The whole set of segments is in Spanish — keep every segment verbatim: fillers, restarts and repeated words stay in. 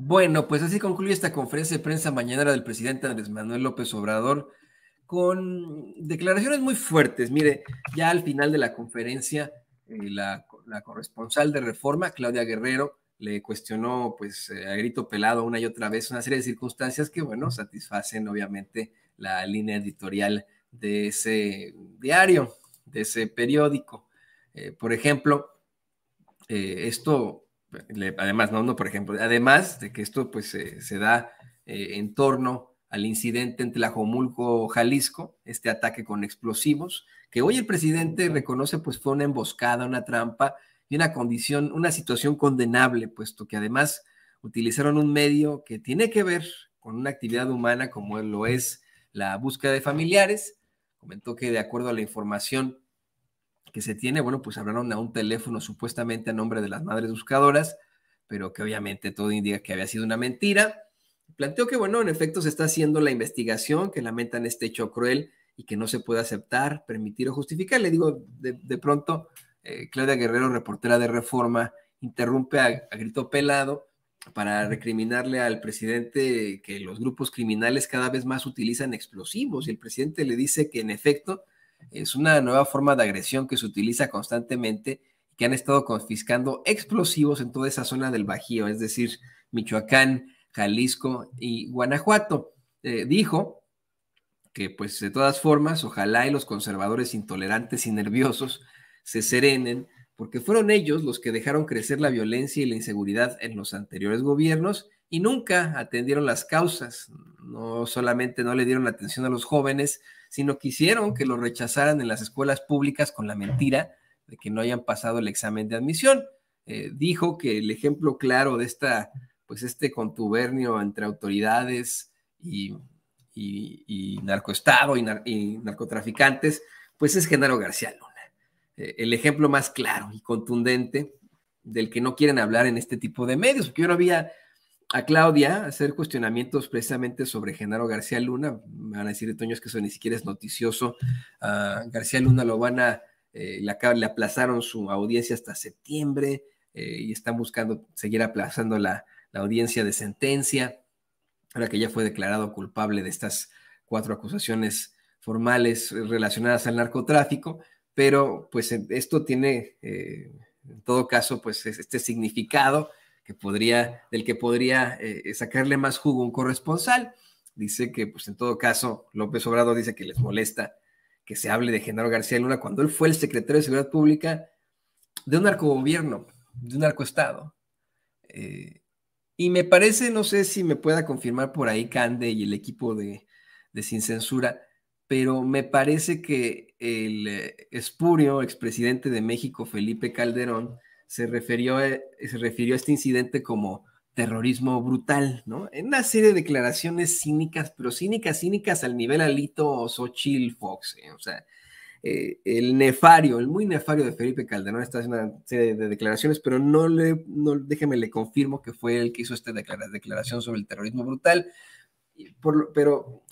Bueno, pues así concluye esta conferencia de prensa mañanera del presidente Andrés Manuel López Obrador, con declaraciones muy fuertes. Mire, ya al final de la conferencia, eh, la, la corresponsal de Reforma, Claudia Guerrero, le cuestionó pues eh, a grito pelado una y otra vez una serie de circunstancias que, bueno, satisfacen obviamente la línea editorial de ese diario, de ese periódico. Eh, por ejemplo, eh, esto... Además, no, no, por ejemplo, además de que esto pues eh, se da eh, en torno al incidente en Tlajomulco, Jalisco, este ataque con explosivos, que hoy el presidente reconoce pues fue una emboscada, una trampa y una condición, una situación condenable, puesto que además utilizaron un medio que tiene que ver con una actividad humana como lo es la búsqueda de familiares. Comentó que de acuerdo a la información que se tiene, bueno, pues hablaron a un teléfono supuestamente a nombre de las madres buscadoras, pero que obviamente todo indica que había sido una mentira. Planteó que, bueno, en efecto se está haciendo la investigación, que lamentan este hecho cruel y que no se puede aceptar, permitir o justificar. Le digo, de, de pronto, eh, Claudia Guerrero, reportera de Reforma, interrumpe a, a grito pelado para recriminarle al presidente que los grupos criminales cada vez más utilizan explosivos, y el presidente le dice que en efecto es una nueva forma de agresión que se utiliza constantemente, que han estado confiscando explosivos en toda esa zona del Bajío, es decir, Michoacán, Jalisco y Guanajuato. Eh, dijo que, pues, de todas formas, ojalá y los conservadores intolerantes y nerviosos se serenen, porque fueron ellos los que dejaron crecer la violencia y la inseguridad en los anteriores gobiernos y nunca atendieron las causas. No solamente no le dieron atención a los jóvenes, sino que hicieron que lo rechazaran en las escuelas públicas con la mentira de que no hayan pasado el examen de admisión. Eh, dijo que el ejemplo claro de esta, pues este contubernio entre autoridades y, y, y narcoestado y, nar y narcotraficantes, pues es Genaro García Luna. Eh, el ejemplo más claro y contundente del que no quieren hablar en este tipo de medios, porque yo no había... a Claudia hacer cuestionamientos precisamente sobre Genaro García Luna. Me van a decir de Toños que eso ni siquiera es noticioso. Uh, García Luna lo van a, eh, le, le aplazaron su audiencia hasta septiembre eh, y están buscando seguir aplazando la, la audiencia de sentencia, ahora que ya fue declarado culpable de estas cuatro acusaciones formales relacionadas al narcotráfico. Pero pues esto tiene, eh, en todo caso, pues este significado que podría, del que podría eh, sacarle más jugo un corresponsal. Dice que, pues en todo caso, López Obrador dice que les molesta que se hable de Genaro García Luna cuando él fue el secretario de Seguridad Pública de un narcogobierno, de un narcoestado. Eh, y me parece, no sé si me pueda confirmar por ahí Cande y el equipo de, de Sin Censura, pero me parece que el eh, espurio expresidente de México, Felipe Calderón, Se refirió, se refirió a este incidente como terrorismo brutal, ¿no? En una serie de declaraciones cínicas, pero cínicas, cínicas al nivel Alito o Xochitl, Fox, ¿eh? O sea, eh, el nefario, el muy nefario de Felipe Calderón está haciendo una serie de declaraciones, pero no le, no, déjeme le confirmo que fue el que hizo esta declaración sobre el terrorismo brutal, por, pero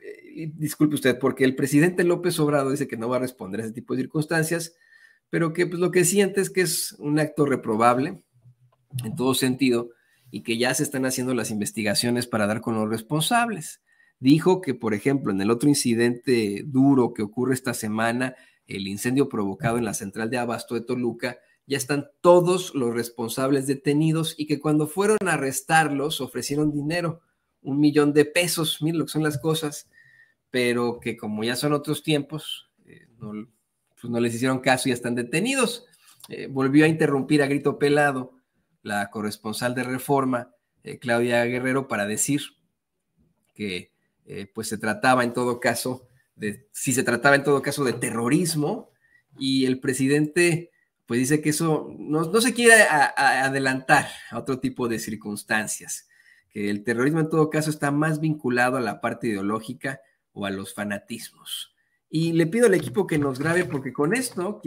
eh, disculpe usted, porque el presidente López Obrador dice que no va a responder a ese tipo de circunstancias, pero que pues, lo que siente es que es un acto reprobable en todo sentido y que ya se están haciendo las investigaciones para dar con los responsables. Dijo que, por ejemplo, en el otro incidente duro que ocurre esta semana, el incendio provocado en la central de abasto de Toluca, ya están todos los responsables detenidos y que cuando fueron a arrestarlos ofrecieron dinero, un millón de pesos, miren lo que son las cosas, pero que como ya son otros tiempos, eh, no... pues no les hicieron caso y ya están detenidos. Eh, volvió a interrumpir a grito pelado la corresponsal de Reforma, eh, Claudia Guerrero, para decir que eh, pues se trataba en todo caso, de, si se trataba en todo caso de terrorismo, y el presidente pues dice que eso no, no se quiere a, a adelantar a otro tipo de circunstancias, que el terrorismo en todo caso está más vinculado a la parte ideológica o a los fanatismos. Y le pido al equipo que nos grabe porque con esto...